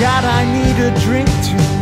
God, I need a drink too.